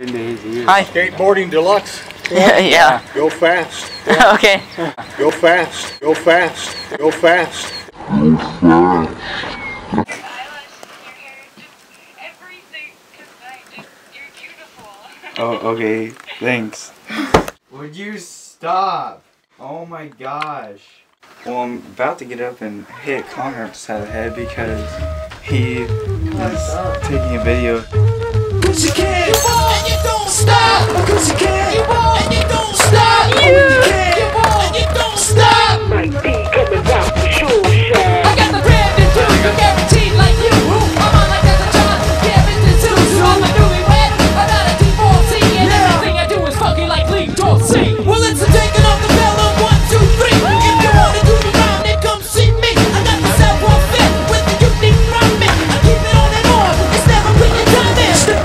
Hi. Skateboarding deluxe. Yeah. Go fast. Yeah. Okay. Go fast. Go fast. Go fast. Go fast. Oh, okay. Thanks. Would you stop? Oh my gosh. Well, I'm about to get up and hit Connor upside the head because he is taking a video. Cause you can't, and you don't stop. Cause you can't, and you don't stop. You can't, and you don't stop. Might be coming down for sure. I got the brand new tune, guaranteed like you. I'm on like that's a John, Kevin and Susan. I'm a newlywed, wet, I'm not a D14, and everything I do is fucking like Lee Dorsey. Well, it's a taking off the bell on 1, 2, 3. If you wanna do the round, then come see me. I got the soundboard fit with the unique rhyming. I keep it on and on. It's never been a time in. Stop. Stop.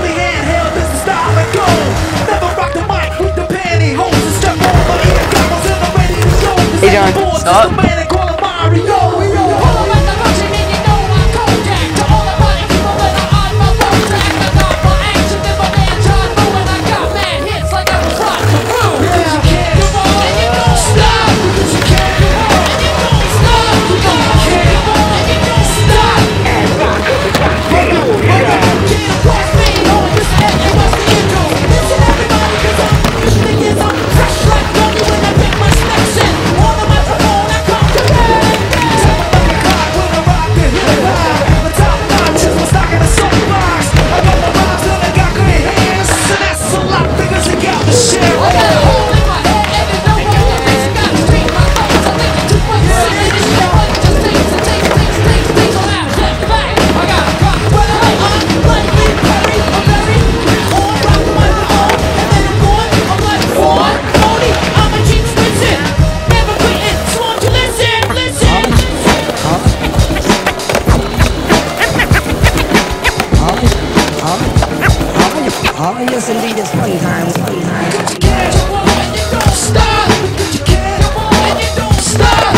Oh, yes, indeed, it's funny time, funny time. You can't, and you don't stop. You can't, and you don't stop.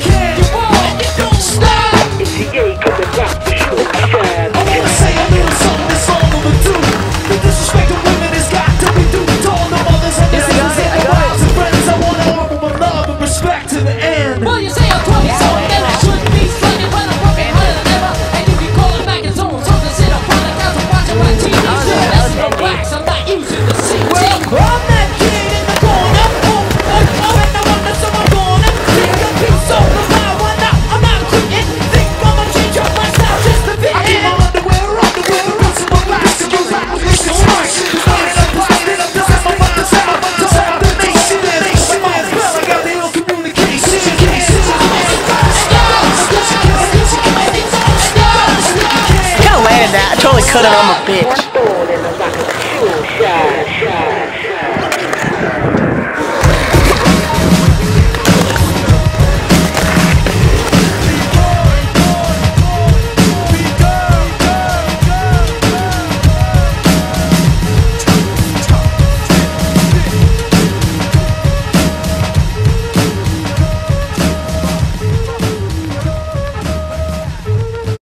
You can't, and you don't stop. If you ain't coming back, you should be bad. I wanna say a little something that's all overdue. The disrespect of women has got to be due to all the mothers and the sisters and the wives and friends. I wanna offer my love and respect to the end. Well, you say I'm 20, so then I should be sliding, but I'm working harder than ever. And if you call it back, it's almost hard to sit up on the couch and watch my TV. I'm not using the CT. Well, I'm that kid in the corner. Oh, and I wonder so I'm gonna take a piece of the power now. I'm not quitting. Think I'ma change up my style just a bit. I keep my underwear on the wear out to my last. You loud, it's a smash. It's not in a pot, in a dust. I'm about to sound, I'm about to sound the nation. Nation as well, I got ill communication. You can't stop. You gotta land that. I totally cut it on my bitch.